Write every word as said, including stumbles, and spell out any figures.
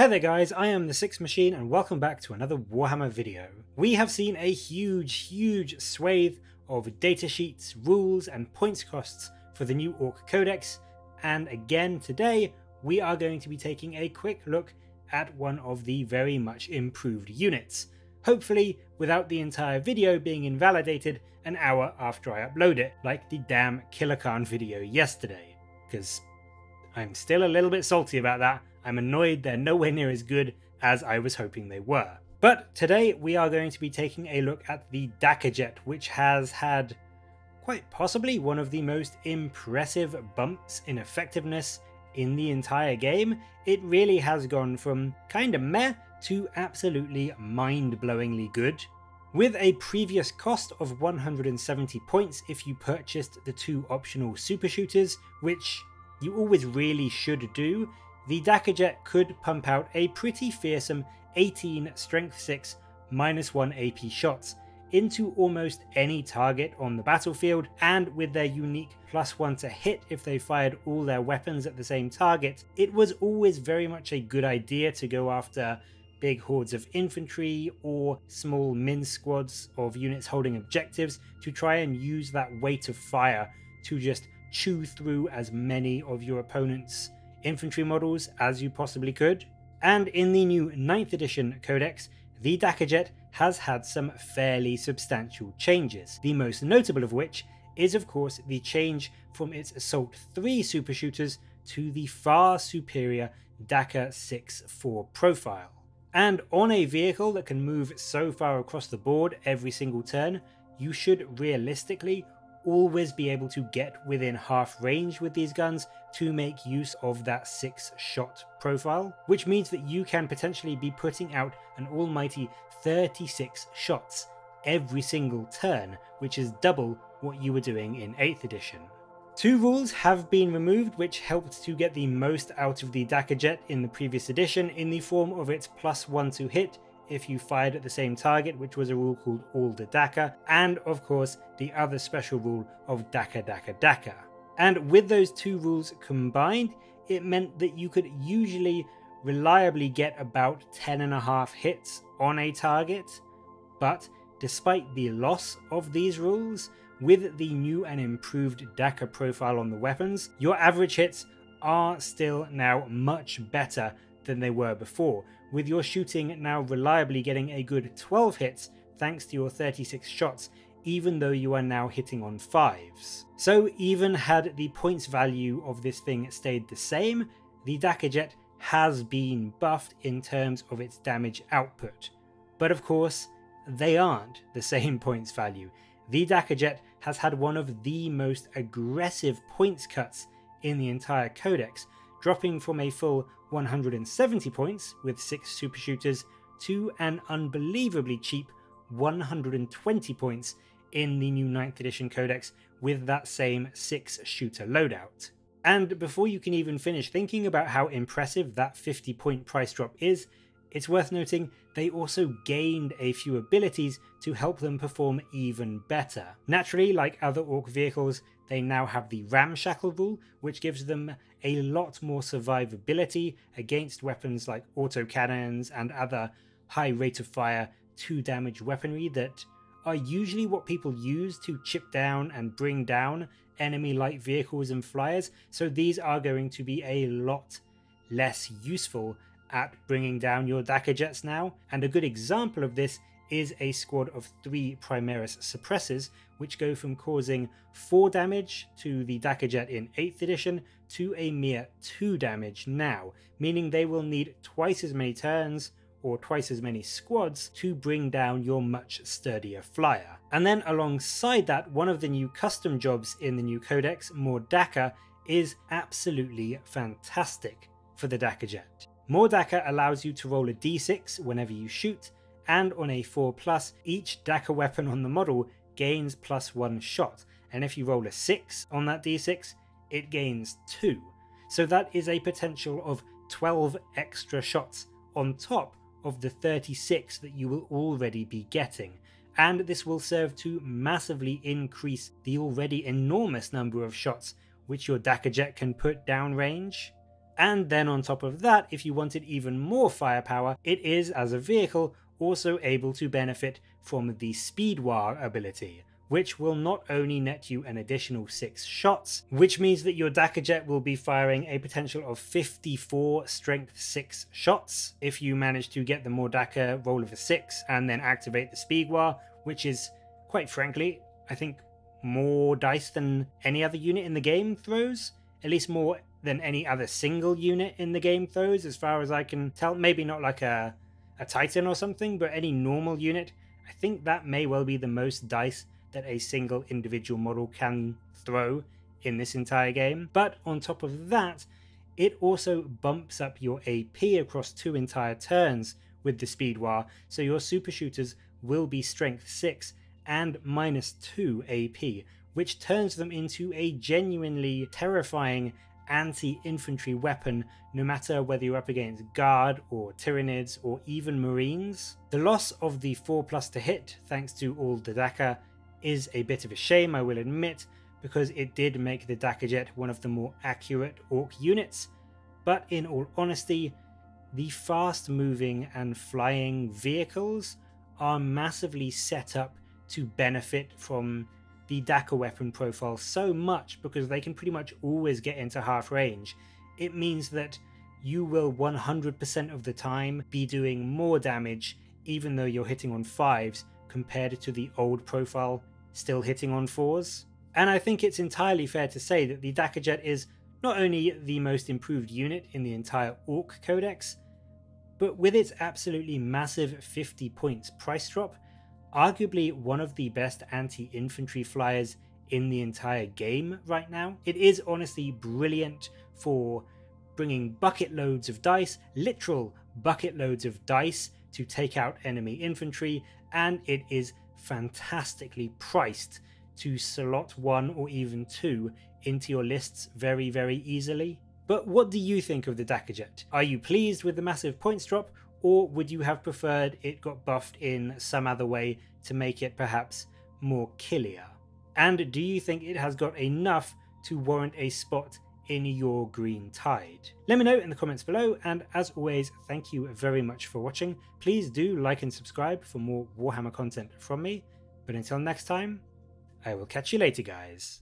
Hey there guys, I am the Six Machine and welcome back to another Warhammer video. We have seen a huge, huge swathe of datasheets, rules and points costs for the new Ork Codex, and again today we are going to be taking a quick look at one of the very much improved units, hopefully without the entire video being invalidated an hour after I upload it, like the damn Killikin video yesterday, because I'm still a little bit salty about that. I'm annoyed they're nowhere near as good as I was hoping they were. But today we are going to be taking a look at the Dakkajet, which has had quite possibly one of the most impressive bumps in effectiveness in the entire game. It really has gone from kinda meh to absolutely mind-blowingly good. With a previous cost of one hundred seventy points if you purchased the two optional super shooters, which you always really should do, the Dakkajet could pump out a pretty fearsome eighteen strength six minus one A P shots into almost any target on the battlefield, and with their unique plus one to hit if they fired all their weapons at the same target, it was always very much a good idea to go after big hordes of infantry or small min squads of units holding objectives to try and use that weight of fire to just chew through as many of your opponent's infantry models as you possibly could. And in the new ninth edition codex, the Dakkajet has had some fairly substantial changes, the most notable of which is of course the change from its Assault three super shooters to the far superior Dakka six four profile. And on a vehicle that can move so far across the board every single turn, you should realistically always be able to get within half range with these guns to make use of that six shot profile, which means that you can potentially be putting out an almighty thirty-six shots every single turn, which is double what you were doing in eighth edition. Two rules have been removed which helped to get the most out of the Dakkajet in the previous edition, in the form of its plus one to hit if you fired at the same target, which was a rule called All the Dakka, and of course the other special rule of Dakka Dakka Dakka. And with those two rules combined, it meant that you could usually reliably get about ten and a half hits on a target, but despite the loss of these rules, with the new and improved Dakka profile on the weapons, your average hits are still now much better than they were before, with your shooting now reliably getting a good twelve hits thanks to your thirty-six shots, even though you are now hitting on fives. So even had the points value of this thing stayed the same, the Dakkajet has been buffed in terms of its damage output. But of course, they aren't the same points value. The Dakkajet has had one of the most aggressive points cuts in the entire codex, dropping from a full one hundred seventy points with six super shooters to an unbelievably cheap one hundred twenty points in the new ninth edition codex with that same six shooter loadout. And before you can even finish thinking about how impressive that fifty point price drop is, it's worth noting they also gained a few abilities to help them perform even better. Naturally, like other Orc vehicles, they now have the ramshackle rule, which gives them a lot more survivability against weapons like autocannons and other high rate of fire two damage weaponry that are usually what people use to chip down and bring down enemy light vehicles and flyers, so these are going to be a lot less useful at bringing down your Dakkajets now. And a good example of this is a squad of three Primaris Suppressors, which go from causing four damage to the Dakkajet in eighth edition to a mere two damage now, meaning they will need twice as many turns or twice as many squads to bring down your much sturdier flyer. And then alongside that, one of the new custom jobs in the new codex, More Dakka, is absolutely fantastic for the Dakkajet. More Dakka allows you to roll a d six whenever you shoot, and on a four plus, each Dakka weapon on the model gains plus one shot, and if you roll a six on that d six, it gains two. So that is a potential of twelve extra shots on top of the thirty-six that you will already be getting, and this will serve to massively increase the already enormous number of shots which your Dakkajet can put downrange. And then on top of that, if you wanted even more firepower, it is, as a vehicle, also able to benefit from the Speed War ability, which will not only net you an additional six shots, which means that your Dakkajet will be firing a potential of fifty-four strength six shots if you manage to get the More Dakka roll of a six and then activate the Speed War, which is, quite frankly, I think more dice than any other unit in the game throws, at least more than any other single unit in the game throws, as far as I can tell. Maybe not like a a Titan or something, but any normal unit, I think that may well be the most dice that a single individual model can throw in this entire game. But on top of that, it also bumps up your A P across two entire turns with the Speed War, so your super shooters will be strength six and minus two A P, which turns them into a genuinely terrifying anti-infantry weapon, no matter whether you're up against guard or Tyranids or even marines. The loss of the four plus to hit, thanks to all the Dakka, is a bit of a shame, I will admit, because it did make the Dakkajet one of the more accurate Orc units, but in all honesty, the fast-moving and flying vehicles are massively set up to benefit from the Dakka weapon profile so much because they can pretty much always get into half range. It means that you will one hundred percent of the time be doing more damage even though you're hitting on fives compared to the old profile still hitting on fours. And I think it's entirely fair to say that the Dakkajet is not only the most improved unit in the entire Ork Codex, but with its absolutely massive fifty points price drop, arguably one of the best anti-infantry flyers in the entire game right now. It is honestly brilliant for bringing bucket loads of dice, literal bucket loads of dice, to take out enemy infantry, and it is fantastically priced to slot one or even two into your lists very, very easily. But what do you think of the Dakkajet? Are you pleased with the massive points drop? Or would you have preferred it got buffed in some other way to make it perhaps more killier? And do you think it has got enough to warrant a spot in your green tide? Let me know in the comments below, and as always, thank you very much for watching. Please do like and subscribe for more Warhammer content from me, but until next time, I will catch you later, guys.